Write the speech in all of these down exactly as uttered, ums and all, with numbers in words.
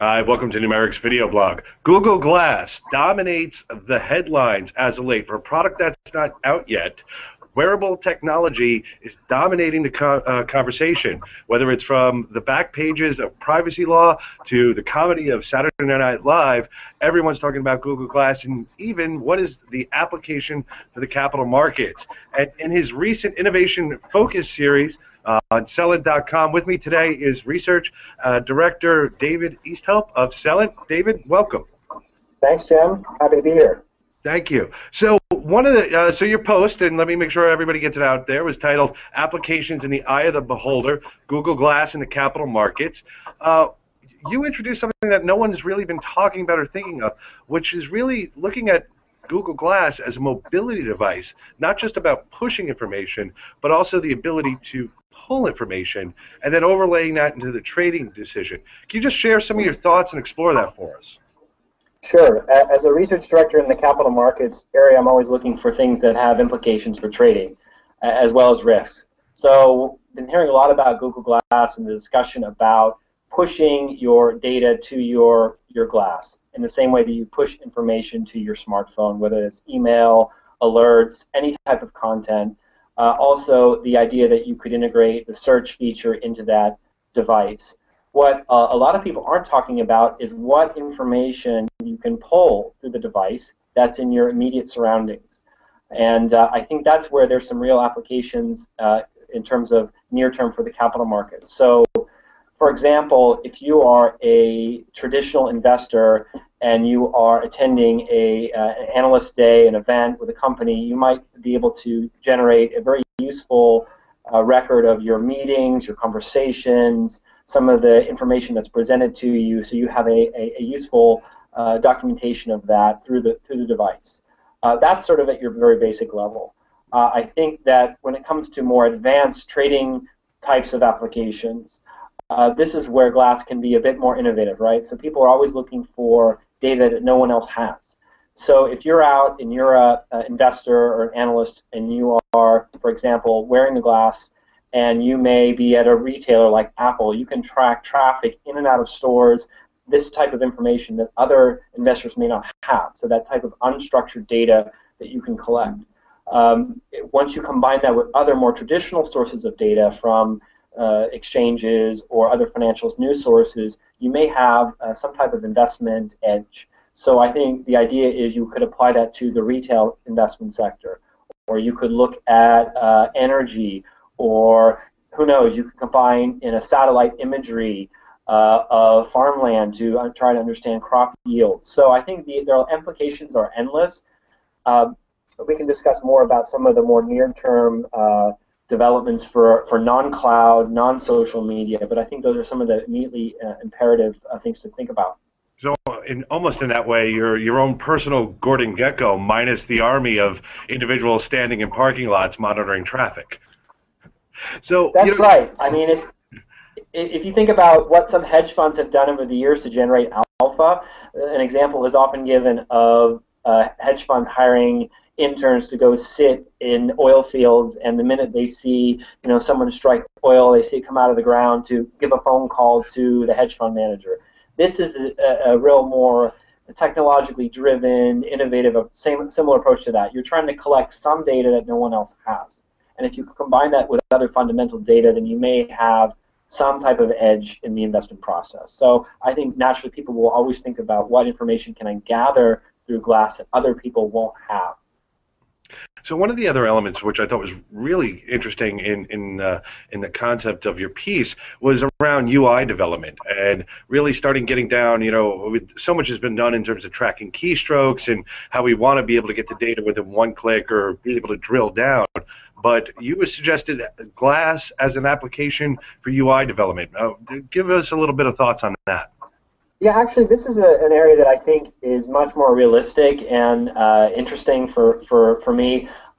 Hi, welcome to Numeric's video blog. Google Glass dominates the headlines as of late. For a product that's not out yet, wearable technology is dominating the co uh, conversation, whether it's from the back pages of privacy law to the comedy of Saturday Night Live. Everyone's talking about Google Glass and even what is the application for the capital markets. And in his recent Innovation Focus series, Uh, on Celent dot com. With me today is Research uh, Director David Easthope of Celent. David, welcome. Thanks, Jim. Happy to be here. Thank you. So one of the uh, so your post, and let me make sure everybody gets it out there, was titled "Applications in the Eye of the Beholder: Google Glass and the Capital Markets." Uh, you introduced something that no one's really been talking about or thinking of, which is really looking at Google Glass as a mobility device, not just about pushing information, but also the ability to pull information and then overlaying that into the trading decision. Can you just share some of your thoughts and explore that for us? Sure. As a research director in the capital markets area, I'm always looking for things that have implications for trading as well as risks. So I've been hearing a lot about Google Glass and the discussion about pushing your data to your, your glass in the same way that you push information to your smartphone, whether it's email, alerts, any type of content. Uh, also, the idea that you could integrate the search feature into that device. What uh, a lot of people aren't talking about is what information you can pull through the device that's in your immediate surroundings. And uh, I think that's where there's some real applications uh, in terms of near term for the capital markets. So, for example, if you are a traditional investor and you are attending a, uh, an analyst day, an event with a company, you might be able to generate a very useful uh, record of your meetings, your conversations, some of the information that's presented to you, so you have a, a, a useful uh, documentation of that through the, through the device. Uh, that's sort of at your very basic level. Uh, I think that when it comes to more advanced trading types of applications, Uh, this is where Glass can be a bit more innovative, right? So people are always looking for data that no one else has. So if you're out and you're an investor or an analyst and you are, for example, wearing the Glass, and you may be at a retailer like Apple, you can track traffic in and out of stores, this type of information that other investors may not have. So that type of unstructured data that you can collect. Um, once you combine that with other more traditional sources of data from Uh, exchanges or other financial news sources, you may have uh, some type of investment edge. So I think the idea is you could apply that to the retail investment sector, or you could look at uh, energy, or who knows, you could combine in a satellite imagery uh, of farmland to uh, try to understand crop yields. So I think the their implications are endless. Uh, we can discuss more about some of the more near-term uh, developments for, for non-cloud, non-social media, but I think those are some of the immediately uh, imperative uh, things to think about. So in, almost in that way, your, your own personal Gordon Gekko minus the army of individuals standing in parking lots monitoring traffic. So that's you know, right. I mean, if, if you think about what some hedge funds have done over the years to generate alpha, an example is often given of uh, hedge funds hiring interns to go sit in oil fields, and the minute they see, you know, someone strike oil, they see it come out of the ground, to give a phone call to the hedge fund manager. This is a, a real more technologically driven, innovative, same similar approach to that. You're trying to collect some data that no one else has, and if you combine that with other fundamental data, then you may have some type of edge in the investment process. So I think naturally people will always think about what information can I gather through Glass that other people won't have. So one of the other elements which I thought was really interesting in in, uh, in the concept of your piece was around U I development and really starting getting down, you know, so much has been done in terms of tracking keystrokes and how we want to be able to get the data within one click or be able to drill down. But you suggested Glass as an application for U I development. Uh, give us a little bit of thoughts on that. Yeah, actually, this is a, an area that I think is much more realistic and uh, interesting for, for, for me.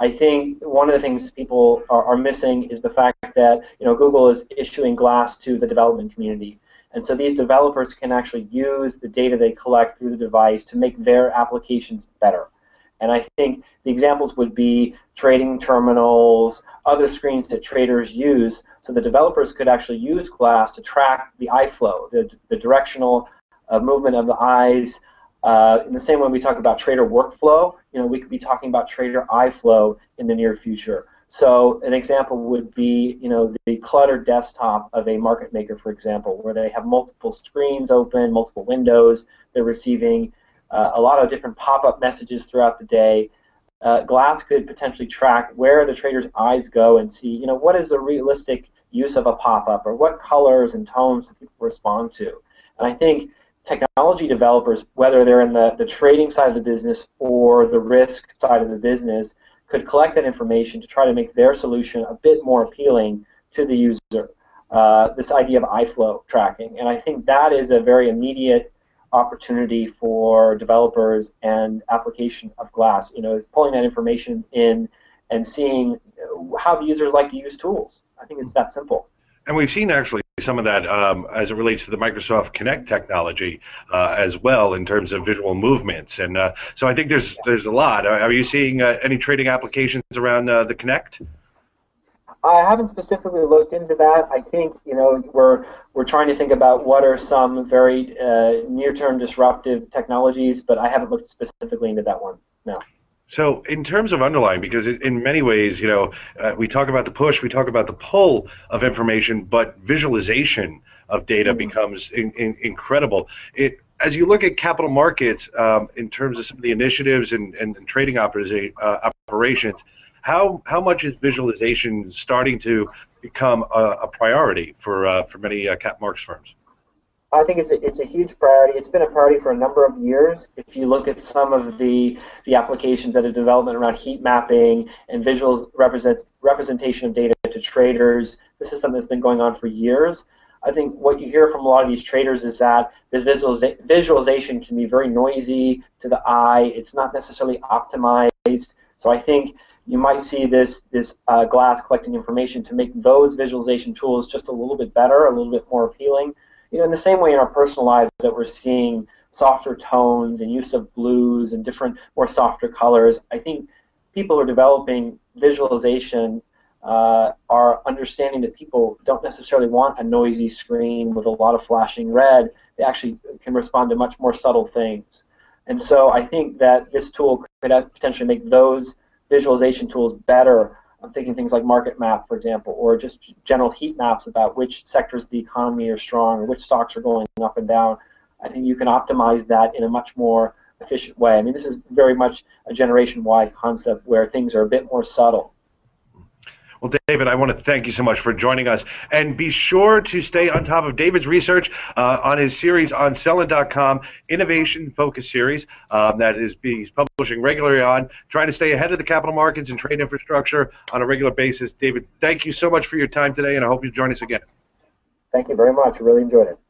I think one of the things people are, are missing is the fact that, you know, Google is issuing Glass to the development community. And so these developers can actually use the data they collect through the device to make their applications better. And I think the examples would be trading terminals, other screens that traders use, so the developers could actually use Glass to track the eye flow, the, the directional uh, movement of the eyes. Uh, in the same way we talk about trader workflow, you know, we could be talking about trader eye flow in the near future. So an example would be, you know, the cluttered desktop of a market maker, for example, where they have multiple screens open, multiple windows. They're receiving uh, a lot of different pop-up messages throughout the day. Uh, Glass could potentially track where the trader's eyes go and see, you know, what is the realistic use of a pop-up, or what colors and tones do people respond to. And I think technology developers, whether they're in the, the trading side of the business or the risk side of the business, could collect that information to try to make their solution a bit more appealing to the user. Uh, this idea of eye flow tracking, and I think that is a very immediate opportunity for developers and application of Glass. You know, it's pulling that information in and seeing how the users like to use tools. I think it's that simple. And we've seen actually some of that um, as it relates to the Microsoft Connect technology uh, as well, in terms of visual movements, and uh, so I think there's there's a lot. Are, are you seeing uh, any trading applications around uh, the Connect? I haven't specifically looked into that. I think, you know, we're we're trying to think about what are some very uh, near-term disruptive technologies, but I haven't looked specifically into that one. No. So in terms of underlying, because in many ways, you know, uh, we talk about the push, we talk about the pull of information, but visualization of data mm-hmm. becomes in, in, incredible. It, as you look at capital markets um, in terms of some of the initiatives and, and, and trading operasi uh, operations, how, how much is visualization starting to become a, a priority for, uh, for many uh, cap markets firms? I think it's a, it's a huge priority. It's been a priority for a number of years. If you look at some of the, the applications that are development around heat mapping and visual represent, representation of data to traders, this is something that's been going on for years. I think what you hear from a lot of these traders is that this visualiza visualization can be very noisy to the eye. It's not necessarily optimized. So I think you might see this, this uh, Glass collecting information to make those visualization tools just a little bit better, a little bit more appealing. You know, in the same way in our personal lives that we're seeing softer tones and use of blues and different more softer colors, I think people who are developing visualization uh, are understanding that people don't necessarily want a noisy screen with a lot of flashing red. They actually can respond to much more subtle things. And so I think that this tool could potentially make those visualization tools better. I'm thinking things like market map, for example, or just general heat maps about which sectors of the economy are strong, or which stocks are going up and down. I think you can optimize that in a much more efficient way. I mean, this is very much a generation-wide concept where things are a bit more subtle. Well, David, I want to thank you so much for joining us. And be sure to stay on top of David's research uh, on his series on Celent dot com, Innovation Focus Series, um, that is he's publishing regularly on, trying to stay ahead of the capital markets and trade infrastructure on a regular basis. David, thank you so much for your time today, and I hope you join us again. Thank you very much. I really enjoyed it.